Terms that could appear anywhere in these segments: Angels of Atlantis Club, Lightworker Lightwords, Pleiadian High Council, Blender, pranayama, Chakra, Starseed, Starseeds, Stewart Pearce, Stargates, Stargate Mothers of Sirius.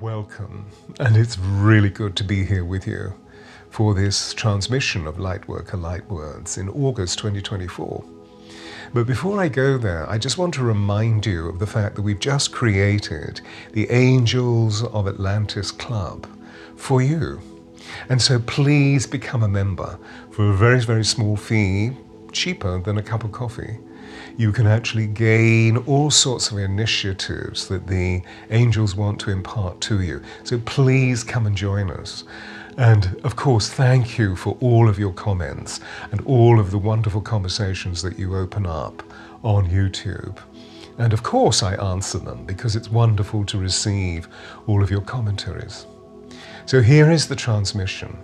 Welcome, and it's really good to be here with you for this transmission of Lightworker Lightwords in August 2024. But before I go there, I just want to remind you of the fact that we've just created the Angels of Atlantis Club for you. And so please become a member for a very, very small fee, cheaper than a cup of coffee. You can actually gain all sorts of initiatives that the angels want to impart to you. So please come and join us. And of course, thank you for all of your comments and all of the wonderful conversations that you open up on YouTube. And of course, I answer them because it's wonderful to receive all of your commentaries. So here is the transmission.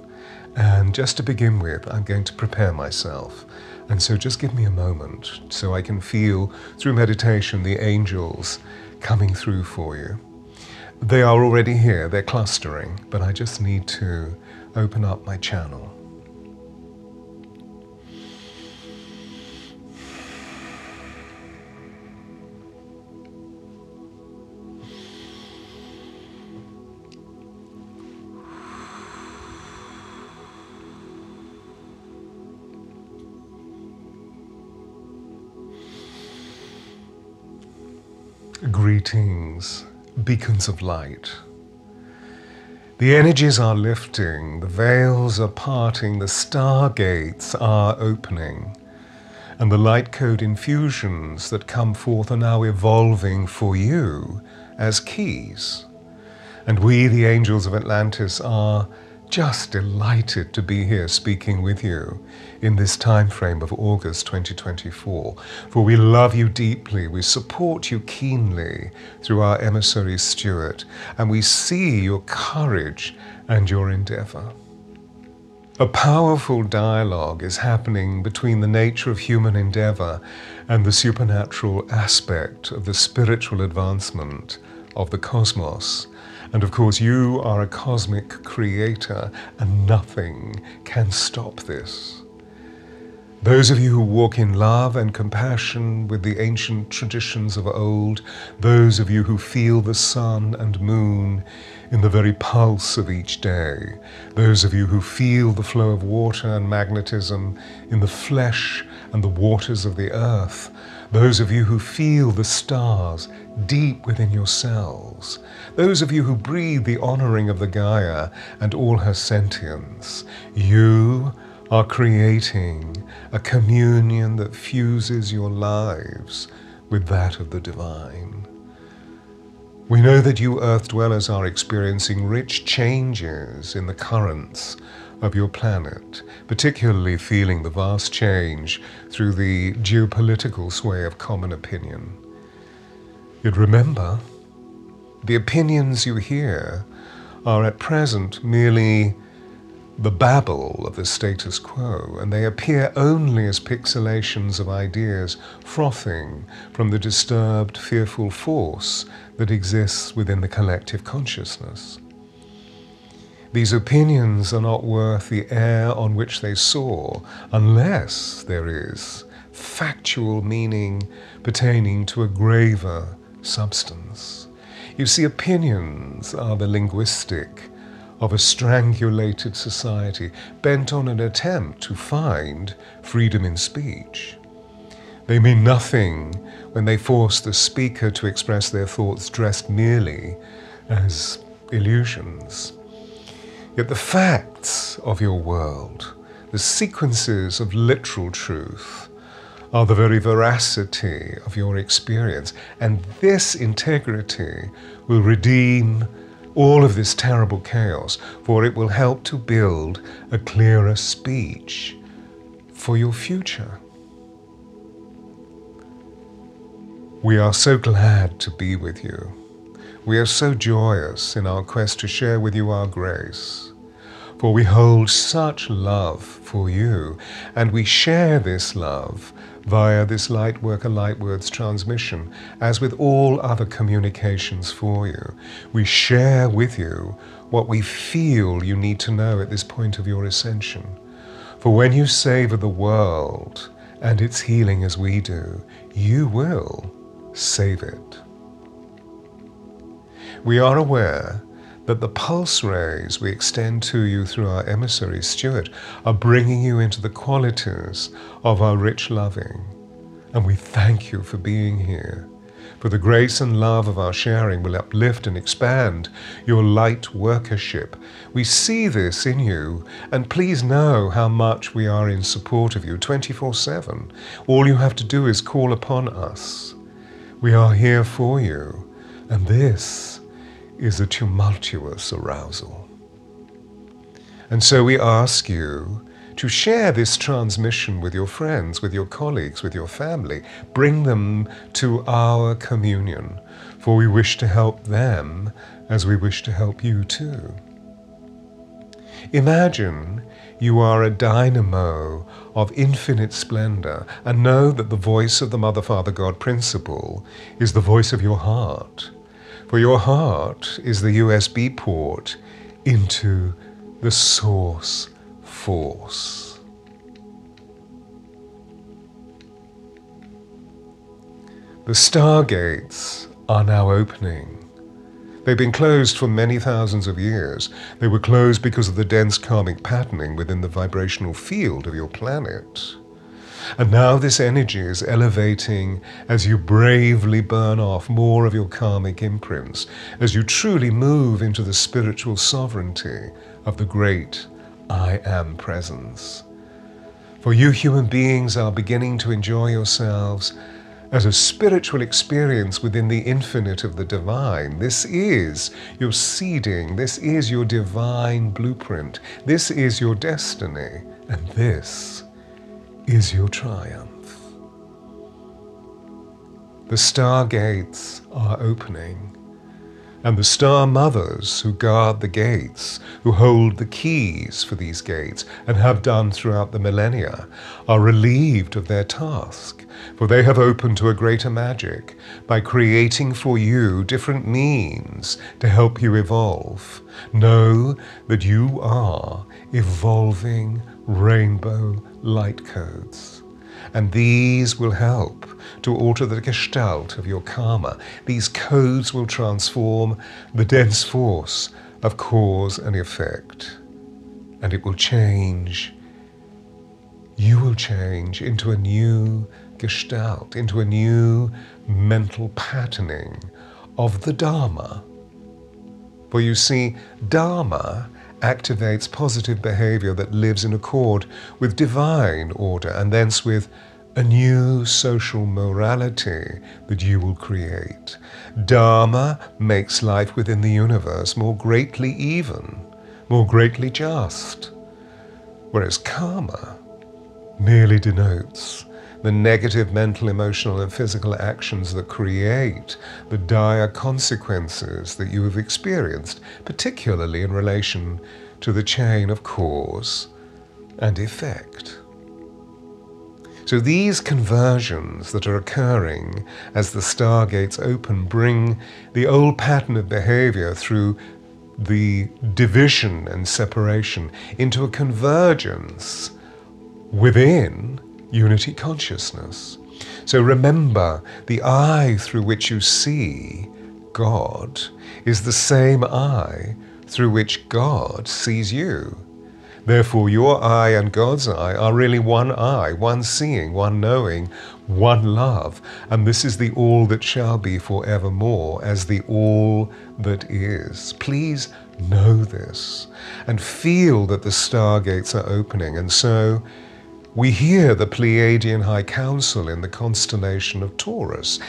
And just to begin with, I'm going to prepare myself. And so just give me a moment so I can feel through meditation the angels coming through for you. They are already here, they're clustering, but I just need to open up my channel. Greetings, beacons of light. The energies are lifting, the veils are parting, the stargates are opening, and the light code infusions that come forth are now evolving for you as keys. And we, the Angels of Atlantis, are just delighted to be here speaking with you in this time frame of August 2024. For we love you deeply, we support you keenly through our emissary Stewart, and we see your courage and your endeavor. A powerful dialogue is happening between the nature of human endeavor and the supernatural aspect of the spiritual advancement of the cosmos. And of course, you are a cosmic creator, and nothing can stop this. Those of you who walk in love and compassion with the ancient traditions of old, those of you who feel the sun and moon in the very pulse of each day, those of you who feel the flow of water and magnetism in the flesh and the waters of the earth, those of you who feel the stars deep within yourselves, those of you who breathe the honoring of the Gaia and all her sentience, you are creating a communion that fuses your lives with that of the divine. We know that you earth dwellers are experiencing rich changes in the currents of your planet, particularly feeling the vast change through the geopolitical sway of common opinion. Yet remember, the opinions you hear are at present merely the babble of the status quo, and they appear only as pixelations of ideas frothing from the disturbed, fearful force that exists within the collective consciousness. These opinions are not worth the air on which they soar unless there is factual meaning pertaining to a graver substance. You see, opinions are the linguistic of a strangulated society bent on an attempt to find freedom in speech. They mean nothing when they force the speaker to express their thoughts dressed merely as illusions. Yet the facts of your world, the sequences of literal truth, are the very veracity of your experience. And this integrity will redeem all of this terrible chaos, for it will help to build a clearer speech for your future. We are so glad to be with you. We are so joyous in our quest to share with you our grace, for we hold such love for you, and we share this love via this Lightworker Lightwords transmission, as with all other communications for you. We share with you what we feel you need to know at this point of your ascension. For when you savor the world and its healing as we do, you will save it. We are aware that the pulse rays we extend to you through our emissary, Stewart, are bringing you into the qualities of our rich loving. And we thank you for being here. For the grace and love of our sharing will uplift and expand your light workership. We see this in you, and please know how much we are in support of you 24/7. All you have to do is call upon us. We are here for you, and this is a tumultuous arousal. And so we ask you to share this transmission with your friends, with your colleagues, with your family. Bring them to our communion, for we wish to help them as we wish to help you too. Imagine you are a dynamo of infinite splendor, and know that the voice of the Mother, Father, God principle is the voice of your heart, for your heart is the USB port into the source force. The Stargates are now opening. They've been closed for many thousands of years. They were closed because of the dense karmic patterning within the vibrational field of your planet. And now this energy is elevating as you bravely burn off more of your karmic imprints, as you truly move into the spiritual sovereignty of the great I Am presence. For you human beings are beginning to enjoy yourselves as a spiritual experience within the infinite of the divine. This is your seeding. This is your divine blueprint. This is your destiny. And this is your triumph. The Stargates are opening. And the Star Mothers who guard the gates, who hold the keys for these gates, and have done throughout the millennia, are relieved of their task, for they have opened to a greater magic by creating for you different means to help you evolve. Know that you are evolving rainbow light codes. And these will help to alter the gestalt of your karma. These codes will transform the dense force of cause and effect. And it will change. You will change into a new gestalt, into a new mental patterning of the Dharma. For you see, Dharma activates positive behavior that lives in accord with divine order, and thence with a new social morality that you will create. Dharma makes life within the universe more greatly even, more greatly just, whereas karma merely denotes the negative mental, emotional, and physical actions that create the dire consequences that you have experienced, particularly in relation to the chain of cause and effect. So these conversions that are occurring as the Stargates open bring the old pattern of behavior through the division and separation into a convergence within unity consciousness. So remember, the eye through which you see God is the same eye through which God sees you. Therefore, your eye and God's eye are really one eye, one seeing, one knowing, one love. And this is the all that shall be forevermore, as the all that is. Please know this and feel that the Stargates are opening. And so we hear the Pleiadian High Council in the constellation of Taurus.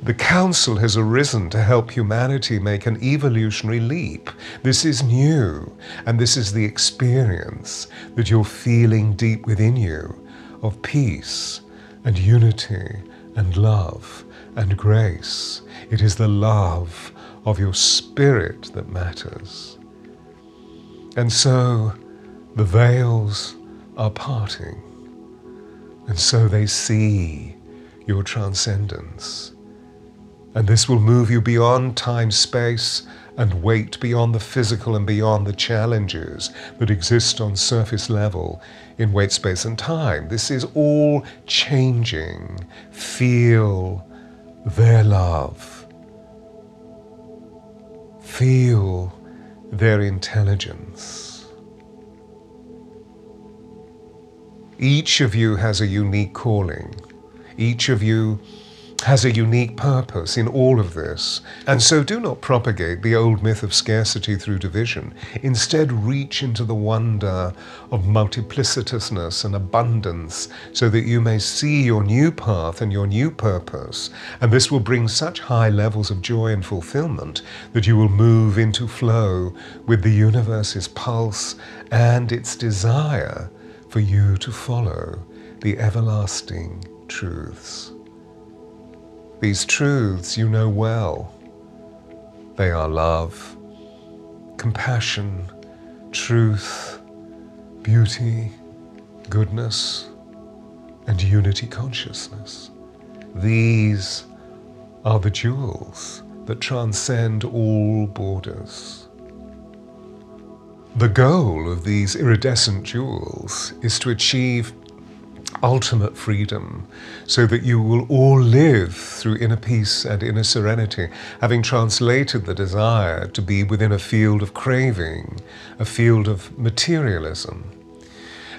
The Council has arisen to help humanity make an evolutionary leap. This is new, and this is the experience that you're feeling deep within you of peace and unity and love and grace. It is the love of your spirit that matters. And so the veils are parting. And so they see your transcendence. And this will move you beyond time, space, and weight, beyond the physical and beyond the challenges that exist on surface level in weight, space, and time. This is all changing. Feel their love. Feel their intelligence. Each of you has a unique calling. Each of you has a unique purpose in all of this. And so do not propagate the old myth of scarcity through division. Instead, reach into the wonder of multiplicitousness and abundance so that you may see your new path and your new purpose. And this will bring such high levels of joy and fulfillment that you will move into flow with the universe's pulse and its desire for you to follow the everlasting truths. These truths you know well. They are love, compassion, truth, beauty, goodness, and unity consciousness. These are the jewels that transcend all borders. The goal of these iridescent jewels is to achieve ultimate freedom, so that you will all live through inner peace and inner serenity, having translated the desire to be within a field of craving, a field of materialism.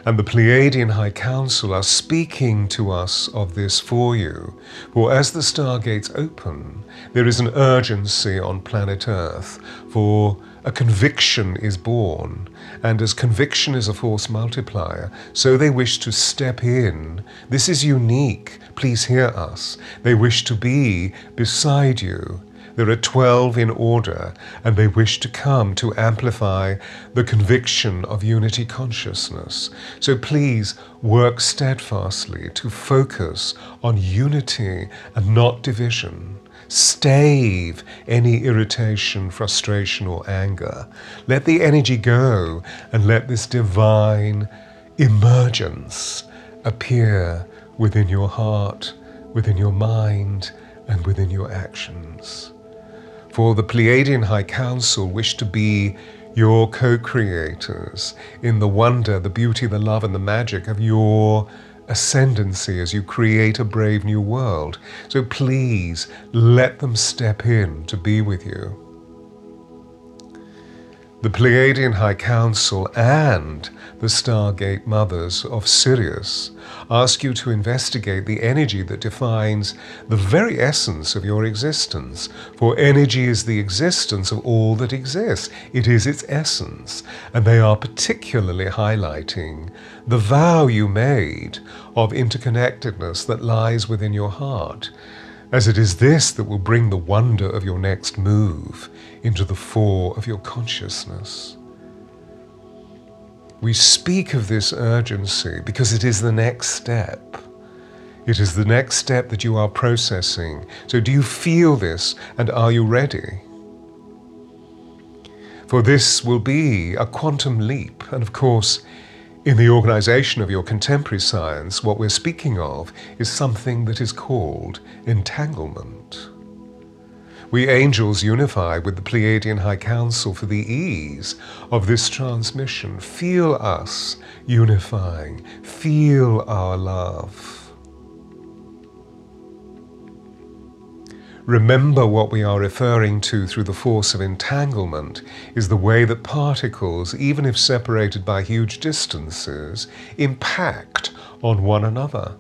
And the Pleiadian High Council are speaking to us of this for you. For as the Stargates open, there is an urgency on planet Earth, for a conviction is born, and as conviction is a force multiplier, so they wish to step in. This is unique, please hear us. They wish to be beside you. There are 12 in order, and they wish to come to amplify the conviction of unity consciousness. So please work steadfastly to focus on unity and not division. Stave any irritation, frustration, or anger. Let the energy go and let this divine emergence appear within your heart, within your mind, and within your actions. For the Pleiadian High Council wish to be your co-creators in the wonder, the beauty, the love, and the magic of your ascendancy as you create a brave new world. So please let them step in to be with you. The Pleiadian High Council and the Stargate Mothers of Sirius ask you to investigate the energy that defines the very essence of your existence. For energy is the existence of all that exists. It is its essence. And they are particularly highlighting the vow you made of interconnectedness that lies within your heart, as it is this that will bring the wonder of your next move into the fore of your consciousness. We speak of this urgency because it is the next step. It is the next step that you are processing. So do you feel this, and are you ready? For this will be a quantum leap, and of course, in the organization of your contemporary science, what we're speaking of is something that is called entanglement. We angels unify with the Pleiadian High Council for the ease of this transmission. Feel us unifying. Feel our love. Remember, what we are referring to through the force of entanglement is the way that particles, even if separated by huge distances, impact on one another.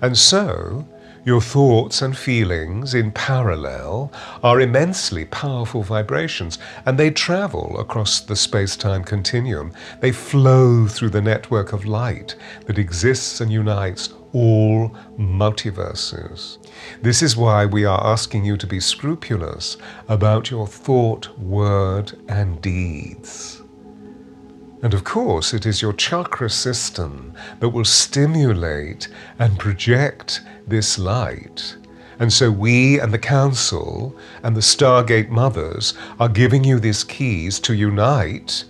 And so, your thoughts and feelings in parallel are immensely powerful vibrations, and they travel across the space-time continuum. They flow through the network of light that exists and unites all multiverses. This is why we are asking you to be scrupulous about your thought, word, and deeds. And of course, it is your chakra system that will stimulate and project this light. And so we and the Council and the Stargate Mothers are giving you these keys to unite,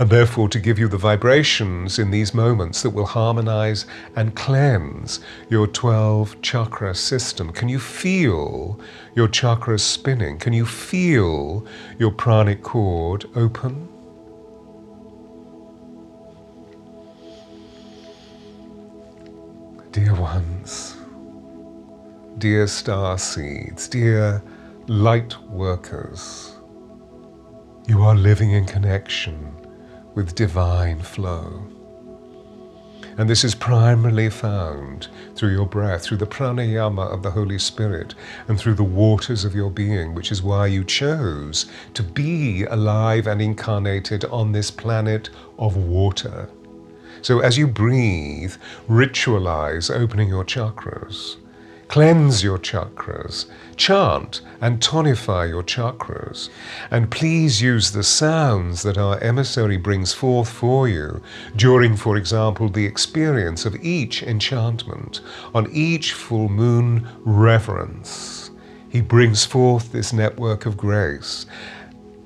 and therefore to give you the vibrations in these moments that will harmonize and cleanse your 12 chakra system. Can you feel your chakras spinning? Can you feel your pranic cord open? Dear ones, dear Starseeds, dear Lightworkers, You are living in connection with divine flow. And this is primarily found through your breath, through the pranayama of the Holy Spirit, and through the waters of your being, which is why you chose to be alive and incarnated on this planet of water. So as you breathe, ritualize opening your chakras, cleanse your chakras, chant and tonify your chakras, and please use the sounds that our emissary brings forth for you during, for example, the experience of each enchantment. On each full moon reverence, he brings forth this network of grace,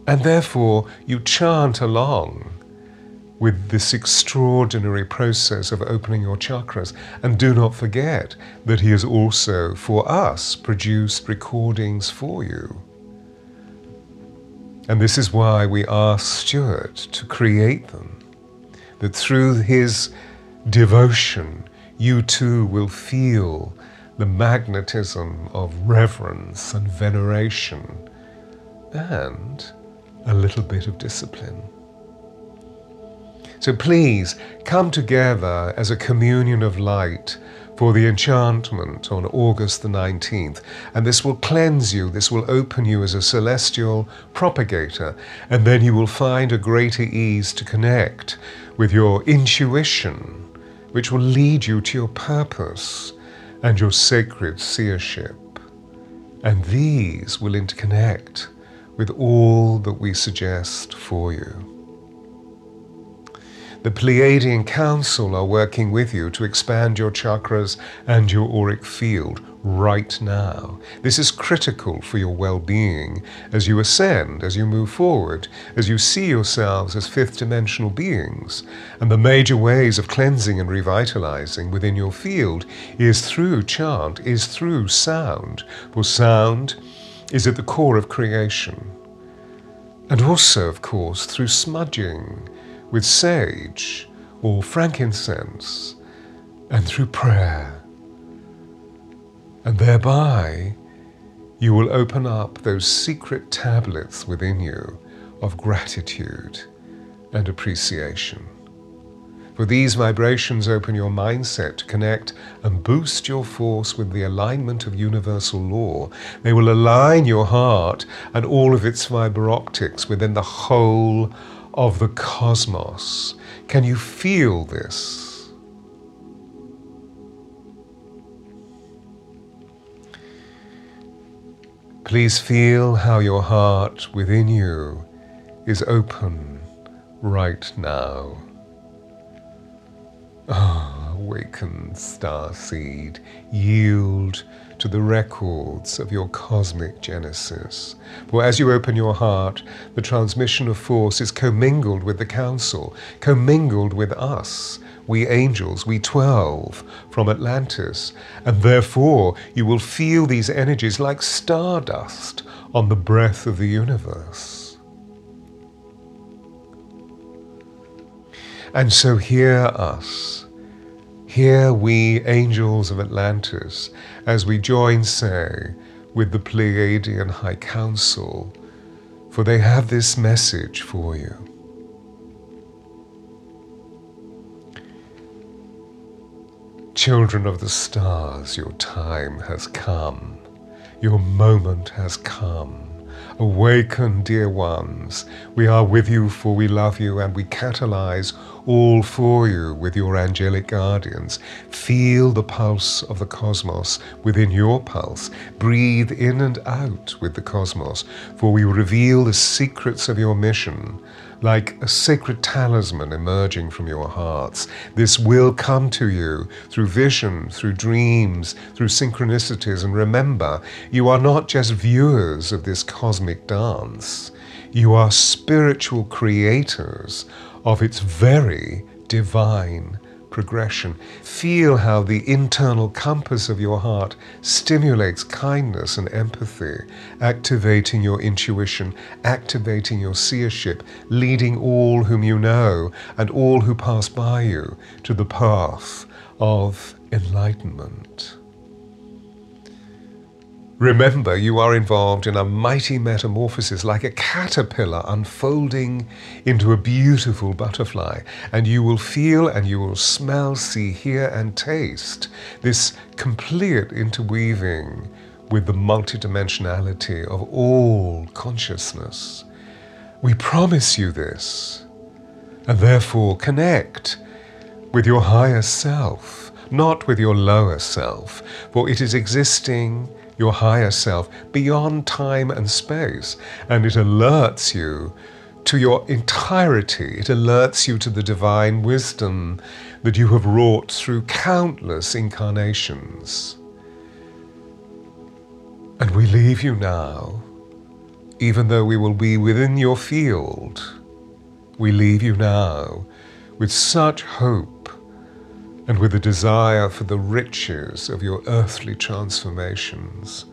and therefore you chant along with this extraordinary process of opening your chakras. And do not forget that he has also, for us, produced recordings for you. And this is why we asked Stewart to create them, that through his devotion, you too will feel the magnetism of reverence and veneration, and a little bit of discipline. So please come together as a communion of light for the enchantment on August the 19th. And this will cleanse you, this will open you as a celestial propagator, and then you will find a greater ease to connect with your intuition, which will lead you to your purpose and your sacred seership. And these will interconnect with all that we suggest for you. The Pleiadian Council are working with you to expand your chakras and your auric field right now. This is critical for your well-being as you ascend, as you move forward, as you see yourselves as fifth-dimensional beings. And the major ways of cleansing and revitalizing within your field is through chant, is through sound, for sound is at the core of creation. And also, of course, through smudging with sage or frankincense, and through prayer. And thereby, you will open up those secret tablets within you of gratitude and appreciation. For these vibrations open your mindset to connect and boost your force with the alignment of universal law. They will align your heart and all of its fiber optics within the whole of the cosmos. Can you feel this? Please feel how your heart within you is open right now. Ah, awaken, Starseed, yield to the records of your cosmic genesis. For as you open your heart, the transmission of force is commingled with the council, commingled with us, we angels, we 12 from Atlantis, and therefore you will feel these energies like stardust on the breath of the universe. And so hear us. Hear we, angels of Atlantis, as we join, say, with the Pleiadian High Council, for they have this message for you. Children of the stars, your time has come. Your moment has come. Awaken, dear ones. We are with you, for we love you, and we catalyze all for you with your angelic guardians. Feel the pulse of the cosmos within your pulse. Breathe in and out with the cosmos, for we reveal the secrets of your mission, like a sacred talisman emerging from your hearts. This will come to you through vision, through dreams, through synchronicities. And remember, you are not just viewers of this cosmic dance. You are spiritual creators of its very divine progression. Feel how the internal compass of your heart stimulates kindness and empathy, activating your intuition, activating your seership, leading all whom you know and all who pass by you to the path of enlightenment. Remember, you are involved in a mighty metamorphosis, like a caterpillar unfolding into a beautiful butterfly, and you will feel and you will smell, see, hear and taste this complete interweaving with the multidimensionality of all consciousness. We promise you this, and therefore connect with your higher self, not with your lower self, for it is existing, your higher self, beyond time and space, and it alerts you to your entirety. It alerts you to the divine wisdom that you have wrought through countless incarnations. And we leave you now, even though we will be within your field, we leave you now with such hope and with a desire for the riches of your earthly transformations.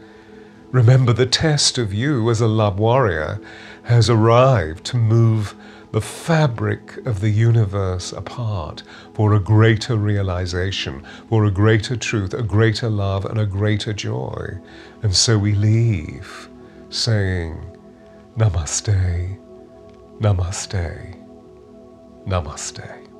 Remember, the test of you as a love warrior has arrived to move the fabric of the universe apart for a greater realization, for a greater truth, a greater love, and a greater joy. And so we leave saying, Namaste, Namaste, Namaste.